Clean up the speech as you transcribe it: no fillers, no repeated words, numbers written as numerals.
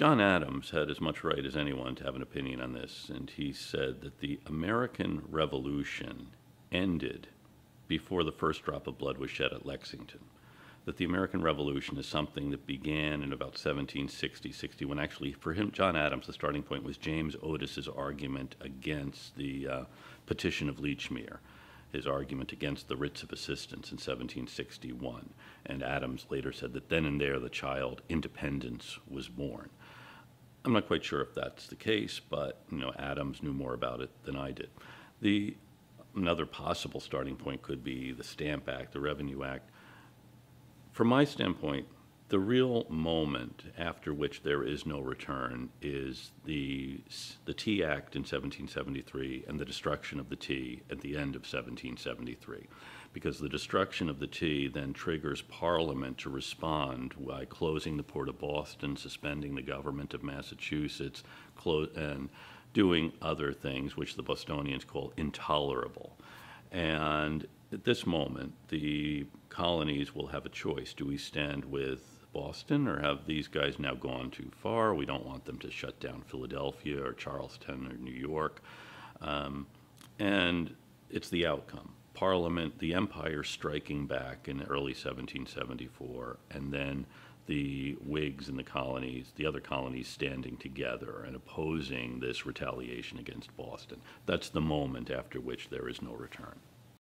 John Adams had as much right as anyone to have an opinion on this, and he said that the American Revolution ended before the first drop of blood was shed at Lexington, that the American Revolution is something that began in about 1760, 61. Actually, for him, John Adams, the starting point was James Otis's argument against the petition of Lechmere, his argument against the writs of assistance in 1761. And Adams later said that then and there the child independence was born. I'm not quite sure if that's the case, but you know, Adams knew more about it than I did. Another possible starting point could be the Stamp Act, the Revenue Act. From my standpoint, the real moment after which there is no return is the Tea Act in 1773 and the destruction of the tea at the end of 1773, because the destruction of the tea then triggers Parliament to respond by closing the Port of Boston, suspending the government of Massachusetts, and doing other things which the Bostonians call intolerable. And at this moment, the colonies will have a choice. Do we stand with Boston, or have these guys now gone too far? We don't want them to shut down Philadelphia or Charleston or New York. And it's the outcome. Parliament, the empire striking back in early 1774, and then the Whigs and the colonies, the other colonies standing together and opposing this retaliation against Boston. That's the moment after which there is no return.